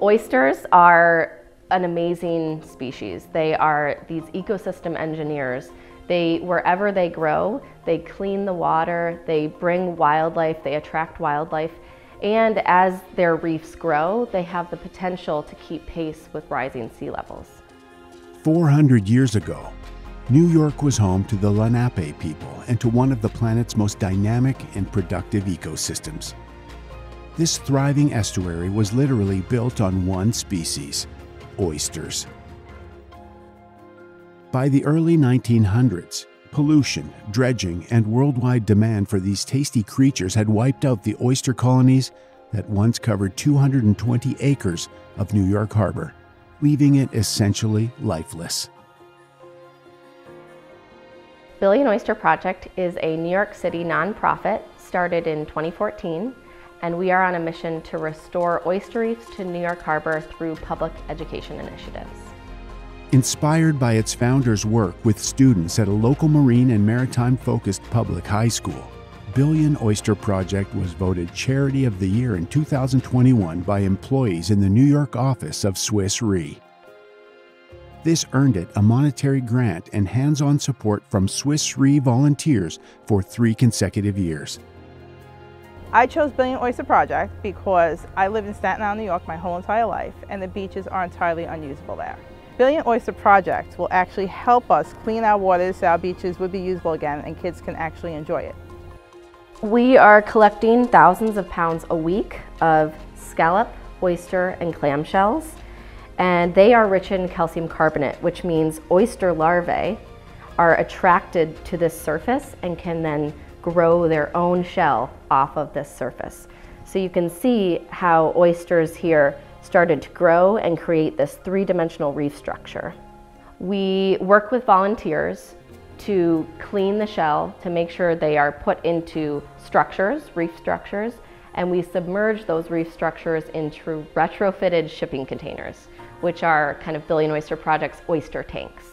Oysters are an amazing species. They are these ecosystem engineers. Wherever they grow, they clean the water, they bring wildlife, they attract wildlife, and as their reefs grow, they have the potential to keep pace with rising sea levels. 400 years ago, New York was home to the Lenape people and to one of the planet's most dynamic and productive ecosystems. This thriving estuary was literally built on one species, oysters. By the early 1900s, pollution, dredging, and worldwide demand for these tasty creatures had wiped out the oyster colonies that once covered 220 acres of New York Harbor, leaving it essentially lifeless. Billion Oyster Project is a New York City nonprofit started in 2014, and we are on a mission to restore oyster reefs to New York Harbor through public education initiatives. Inspired by its founders' work with students at a local marine and maritime-focused public high school, Billion Oyster Project was voted Charity of the Year in 2021 by employees in the New York office of Swiss Re. This earned it a monetary grant and hands-on support from Swiss Re volunteers for 3 consecutive years. I chose Billion Oyster Project because I live in Staten Island, New York my whole entire life, and the beaches are entirely unusable there. Billion Oyster Project will actually help us clean our waters so our beaches would be usable again and kids can actually enjoy it. We are collecting thousands of pounds a week of scallop, oyster, and clam shells, and they are rich in calcium carbonate, which means oyster larvae are attracted to this surface and can then grow their own shell off of this surface. So you can see how oysters here started to grow and create this 3-dimensional reef structure. We work with volunteers to clean the shell to make sure they are put into structures, reef structures, and we submerge those reef structures into retrofitted shipping containers, which are kind of Billion Oyster Project's oyster tanks.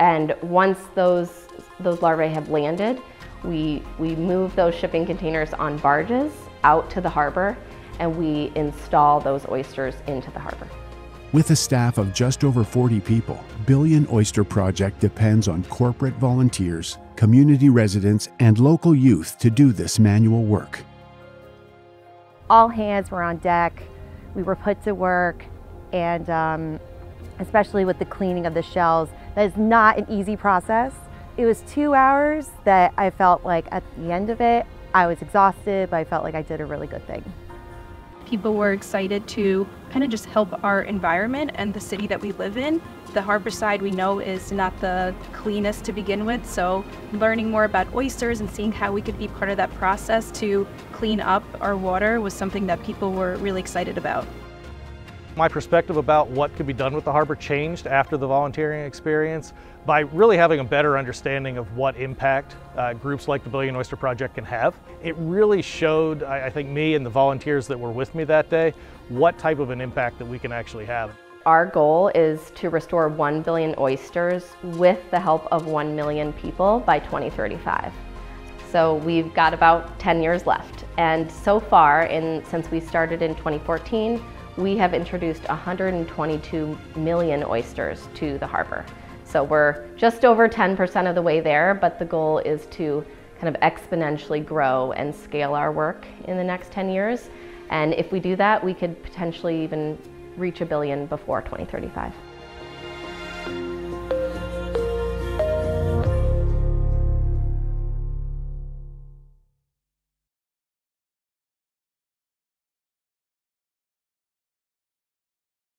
And once those larvae have landed, we move those shipping containers on barges out to the harbor, and we install those oysters into the harbor. With a staff of just over 40 people, Billion Oyster Project depends on corporate volunteers, community residents, and local youth to do this manual work. All hands were on deck, we were put to work, and especially with the cleaning of the shells, that is not an easy process. It was 2 hours that I felt like at the end of it, I was exhausted, but I felt like I did a really good thing. People were excited to kind of just help our environment and the city that we live in. The harbor side we know is not the cleanest to begin with, so learning more about oysters and seeing how we could be part of that process to clean up our water was something that people were really excited about. My perspective about what could be done with the harbor changed after the volunteering experience by really having a better understanding of what impact groups like the Billion Oyster Project can have. It really showed, I think, me and the volunteers that were with me that day, what type of an impact that we can actually have. Our goal is to restore 1 billion oysters with the help of 1 million people by 2035. So we've got about 10 years left. And so far, since we started in 2014, we have introduced 122 million oysters to the harbor. So we're just over 10% of the way there, but the goal is to kind of exponentially grow and scale our work in the next 10 years. And if we do that, we could potentially even reach 1 billion before 2035.